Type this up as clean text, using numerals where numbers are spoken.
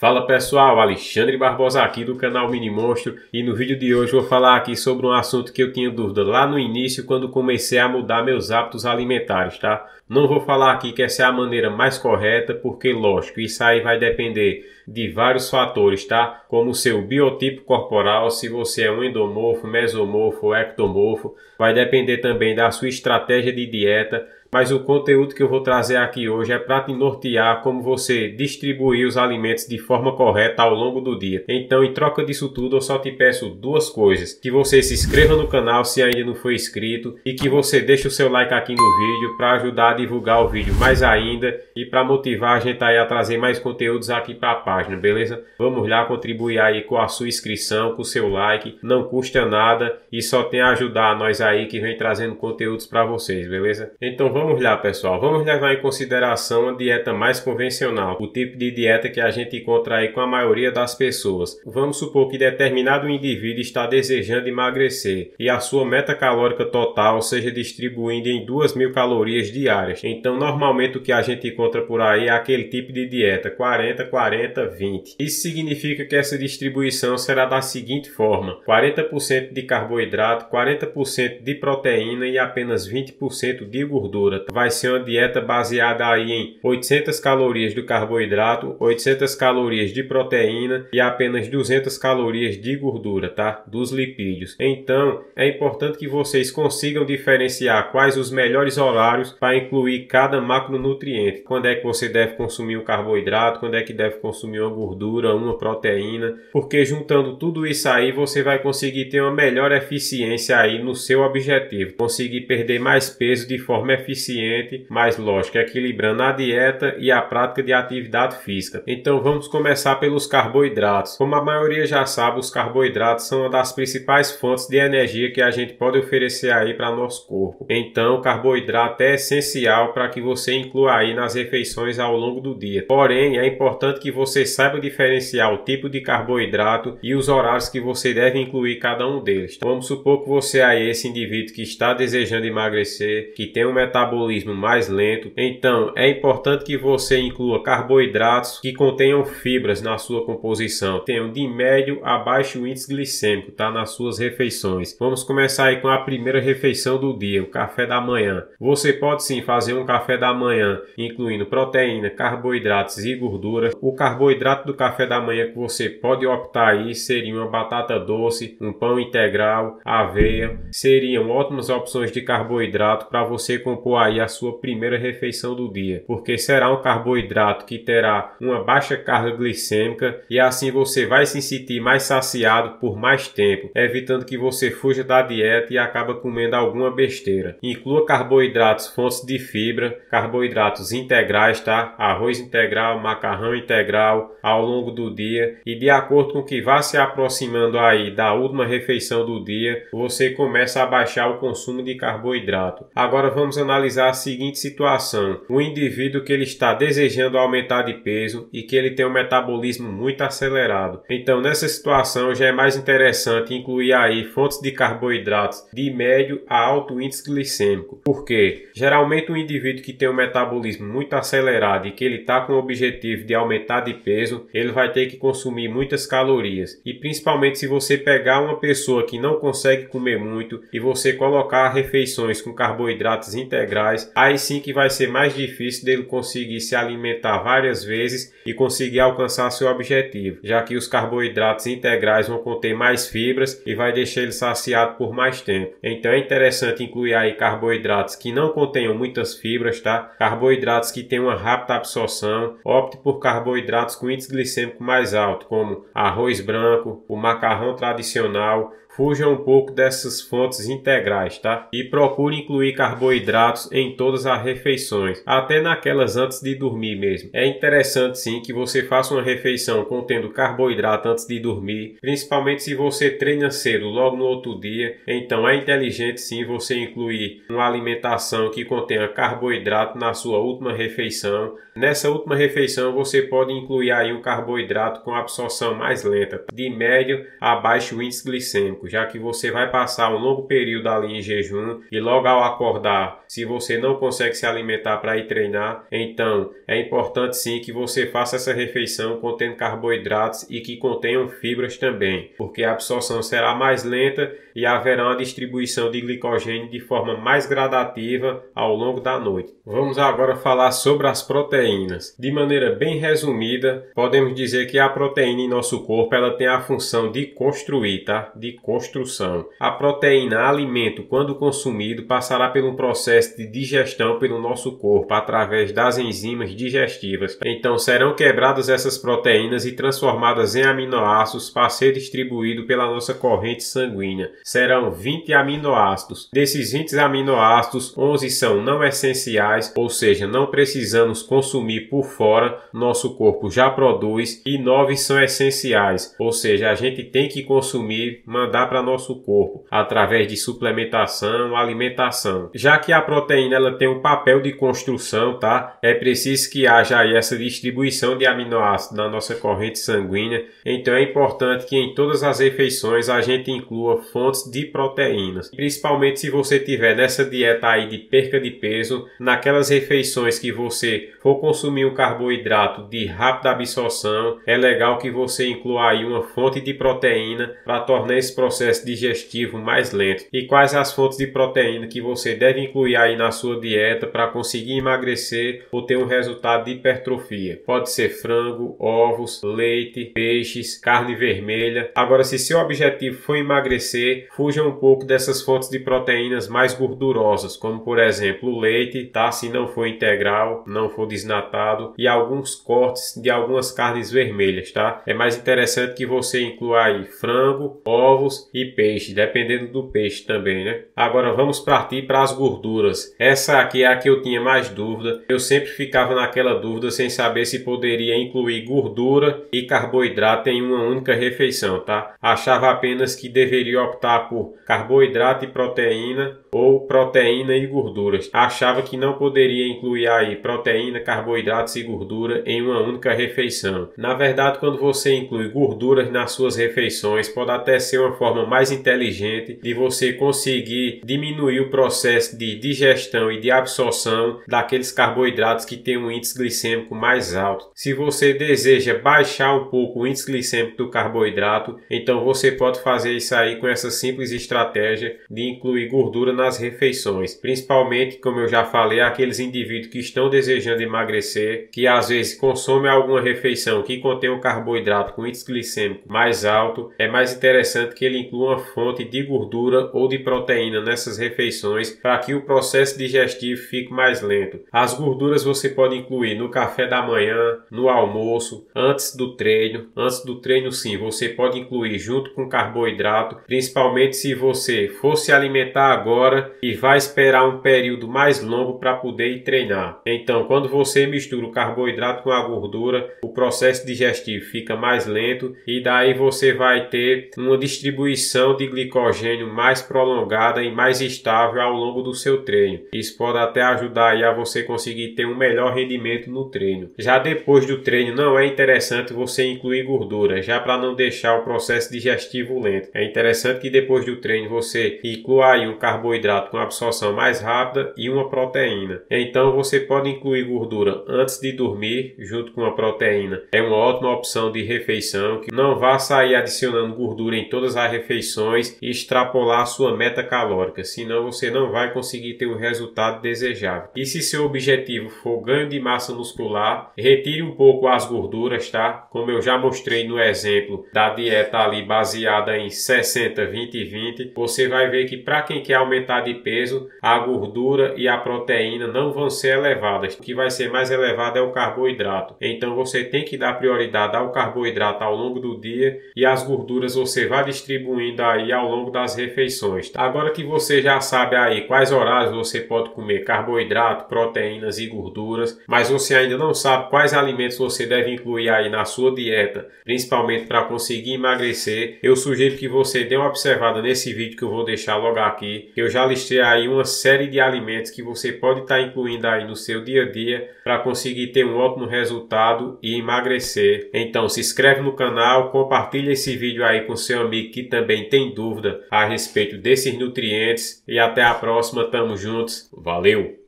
Fala pessoal, Alexandre Barbosa aqui do canal Mini Monstro, e no vídeo de hoje vou falar aqui sobre um assunto que eu tinha dúvida lá no início quando comecei a mudar meus hábitos alimentares, tá? Não vou falar aqui que essa é a maneira mais correta, porque lógico, isso aí vai depender de vários fatores, tá? Como o seu biotipo corporal, se você é um endomorfo, mesomorfo ou ectomorfo, vai depender também da sua estratégia de dieta. Mas o conteúdo que eu vou trazer aqui hoje é para te nortear como você distribuir os alimentos de forma correta ao longo do dia. Então, em troca disso tudo, eu só te peço duas coisas: que você se inscreva no canal se ainda não for inscrito, e que você deixe o seu like aqui no vídeo para ajudar a divulgar o vídeo mais ainda e para motivar a gente aí a trazer mais conteúdos aqui para a página, beleza? Vamos lá contribuir aí com a sua inscrição, com o seu like, não custa nada e só tem a ajudar nós aí que vem trazendo conteúdos para vocês, beleza? Então vamos lá, pessoal, vamos levar em consideração a dieta mais convencional, o tipo de dieta que a gente encontra aí com a maioria das pessoas. Vamos supor que determinado indivíduo está desejando emagrecer e a sua meta calórica total seja distribuída em 2.000 calorias diárias. Então, normalmente o que a gente encontra por aí é aquele tipo de dieta 40, 40, 20. Isso significa que essa distribuição será da seguinte forma: 40% de carboidrato, 40% de proteína e apenas 20% de gordura. Vai ser uma dieta baseada aí em 800 calorias do carboidrato, 800 calorias de proteína e apenas 200 calorias de gordura, tá? Dos lipídios. Então, é importante que vocês consigam diferenciar quais os melhores horários para incluir cada macronutriente. Quando é que você deve consumir um carboidrato, quando é que deve consumir uma gordura, uma proteína, porque juntando tudo isso aí, você vai conseguir ter uma melhor eficiência aí no seu objetivo, conseguir perder mais peso de forma eficiente, mas lógico, equilibrando a dieta e a prática de atividade física. Então vamos começar pelos carboidratos. Como a maioria já sabe, os carboidratos são uma das principais fontes de energia que a gente pode oferecer aí para nosso corpo. Então o carboidrato é essencial para que você inclua aí nas refeições ao longo do dia. Porém, é importante que você saiba diferenciar o tipo de carboidrato e os horários que você deve incluir cada um deles. Então, vamos supor que você é esse indivíduo que está desejando emagrecer, que tem um metabolismo mais lento. Então é importante que você inclua carboidratos que contenham fibras na sua composição, tenham de médio a baixo índice glicêmico, tá, nas suas refeições. Vamos começar aí com a primeira refeição do dia, o café da manhã. Você pode sim fazer um café da manhã incluindo proteína, carboidratos e gordura. O carboidrato do café da manhã que você pode optar aí seria uma batata doce, um pão integral, aveia. Seriam ótimas opções de carboidrato para você compor aí a sua primeira refeição do dia, porque será um carboidrato que terá uma baixa carga glicêmica e assim você vai se sentir mais saciado por mais tempo, evitando que você fuja da dieta e acaba comendo alguma besteira. Inclua carboidratos fontes de fibra, carboidratos integrais, tá? Arroz integral, macarrão integral ao longo do dia, e de acordo com o que vá se aproximando aí da última refeição do dia, você começa a baixar o consumo de carboidrato. Agora vamos analisar a seguinte situação: o indivíduo que ele está desejando aumentar de peso e que ele tem um metabolismo muito acelerado. Então nessa situação já é mais interessante incluir aí fontes de carboidratos de médio a alto índice glicêmico, porque geralmente o indivíduo que tem um metabolismo muito acelerado e que ele está com o objetivo de aumentar de peso, ele vai ter que consumir muitas calorias, e principalmente se você pegar uma pessoa que não consegue comer muito e você colocar refeições com carboidratos integrais, aí sim que vai ser mais difícil dele conseguir se alimentar várias vezes e conseguir alcançar seu objetivo, já que os carboidratos integrais vão conter mais fibras e vai deixar ele saciado por mais tempo. Então é interessante incluir aí carboidratos que não contenham muitas fibras, tá? Carboidratos que tenham uma rápida absorção. Opte por carboidratos com índice glicêmico mais alto, como arroz branco, o macarrão tradicional. Fuja um pouco dessas fontes integrais, tá? E procure incluir carboidratos em todas as refeições, até naquelas antes de dormir mesmo. É interessante sim que você faça uma refeição contendo carboidrato antes de dormir, principalmente se você treina cedo, logo no outro dia. Então é inteligente sim você incluir uma alimentação que contenha carboidrato na sua última refeição. Nessa última refeição você pode incluir aí um carboidrato com absorção mais lenta, de médio a baixo índice glicêmico. crônico, já que você vai passar um longo período ali em jejum e logo ao acordar, se você não consegue se alimentar para ir treinar, então é importante sim que você faça essa refeição contendo carboidratos e que contenham fibras também, porque a absorção será mais lenta e haverá uma distribuição de glicogênio de forma mais gradativa ao longo da noite. Vamos agora falar sobre as proteínas. De maneira bem resumida, podemos dizer que a proteína em nosso corpo ela tem a função de construir, tá? De construção. A proteína, alimento, quando consumido, passará por um processo de digestão pelo nosso corpo através das enzimas digestivas. Então serão quebradas essas proteínas e transformadas em aminoácidos para ser distribuído pela nossa corrente sanguínea. Serão 20 aminoácidos. Desses 20 aminoácidos, 11 são não essenciais, ou seja, não precisamos consumir por fora, nosso corpo já produz, e 9 são essenciais, ou seja, a gente tem que consumir, mandar para nosso corpo através de suplementação, alimentação. Já que a proteína ela tem um papel de construção, tá? É preciso que haja aí essa distribuição de aminoácidos na nossa corrente sanguínea, então é importante que em todas as refeições a gente inclua fontes de proteínas, principalmente se você tiver nessa dieta aí de perca de peso, naquelas refeições que você for consumir um carboidrato de rápida absorção, é legal que você inclua aí uma fonte de proteína para tornar esse processo digestivo mais lento. E quais as fontes de proteína que você deve incluir aí na sua dieta para conseguir emagrecer ou ter um resultado de hipertrofia? Pode ser frango, ovos, leite, peixes, carne vermelha. Agora, se seu objetivo for emagrecer, fuja um pouco dessas fontes de proteínas mais gordurosas, como por exemplo o leite, tá? Se não for integral, não for desnatado, e alguns cortes de algumas carnes vermelhas, tá? É mais interessante que você inclua aí frango, ovos e peixe, dependendo do peixe também, né? Agora vamos partir para as gorduras. Essa aqui é a que eu tinha mais dúvida. Eu sempre ficava naquela dúvida sem saber se poderia incluir gordura e carboidrato em uma única refeição, tá? Achava apenas que deveria optar por carboidrato e proteína ou proteína e gorduras. Achava que não poderia incluir aí proteína, carboidratos e gordura em uma única refeição. Na verdade, quando você inclui gorduras nas suas refeições, pode até ser uma forma mais inteligente de você conseguir diminuir o processo de digestão e de absorção daqueles carboidratos que têm um índice glicêmico mais alto. Se você deseja baixar um pouco o índice glicêmico do carboidrato, então você pode fazer isso aí com essa simples estratégia de incluir gordura nas refeições, principalmente, como eu já falei, aqueles indivíduos que estão desejando emagrecer, que às vezes consomem alguma refeição que contém um carboidrato com índice glicêmico mais alto. É mais interessante que ele inclua uma fonte de gordura ou de proteína nessas refeições para que o processo digestivo fique mais lento. As gorduras você pode incluir no café da manhã, no almoço, antes do treino. Antes do treino, sim, você pode incluir junto com carboidrato, principalmente se você for se alimentar agora e vai esperar um período mais longo para poder ir treinar. Então, quando você mistura o carboidrato com a gordura, o processo digestivo fica mais lento e daí você vai ter uma distribuição de glicogênio mais prolongada e mais estável ao longo do seu treino. Isso pode até ajudar aí a você conseguir ter um melhor rendimento no treino. Já depois do treino, não é interessante você incluir gordura, já para não deixar o processo digestivo lento. É interessante que depois do treino você inclua aí um carboidrato com absorção mais rápida e uma proteína. Então você pode incluir gordura antes de dormir junto com a proteína. É uma ótima opção de refeição, que não vá sair adicionando gordura em todas as refeições e extrapolar a sua meta calórica, senão você não vai conseguir ter o resultado desejável. E se seu objetivo for ganho de massa muscular, retire um pouco as gorduras, tá? Como eu já mostrei no exemplo da dieta ali baseada em 60-20-20, você vai ver que para quem quer aumentar de peso, a gordura e a proteína não vão ser elevadas. O que vai ser mais elevado é o carboidrato. Então você tem que dar prioridade ao carboidrato ao longo do dia e as gorduras você vai distribuindo aí ao longo das refeições. Agora que você já sabe aí quais horários você pode comer carboidrato, proteínas e gorduras, mas você ainda não sabe quais alimentos você deve incluir aí na sua dieta, principalmente para conseguir emagrecer, eu sugiro que você dê uma observada nesse vídeo que eu vou deixar logo aqui. Eu já listei aí uma série de alimentos que você pode estar incluindo aí no seu dia a dia para conseguir ter um ótimo resultado e emagrecer. Então se inscreve no canal, compartilha esse vídeo aí com seu amigo que também tem dúvida a respeito desses nutrientes. E até a próxima, tamo juntos, valeu!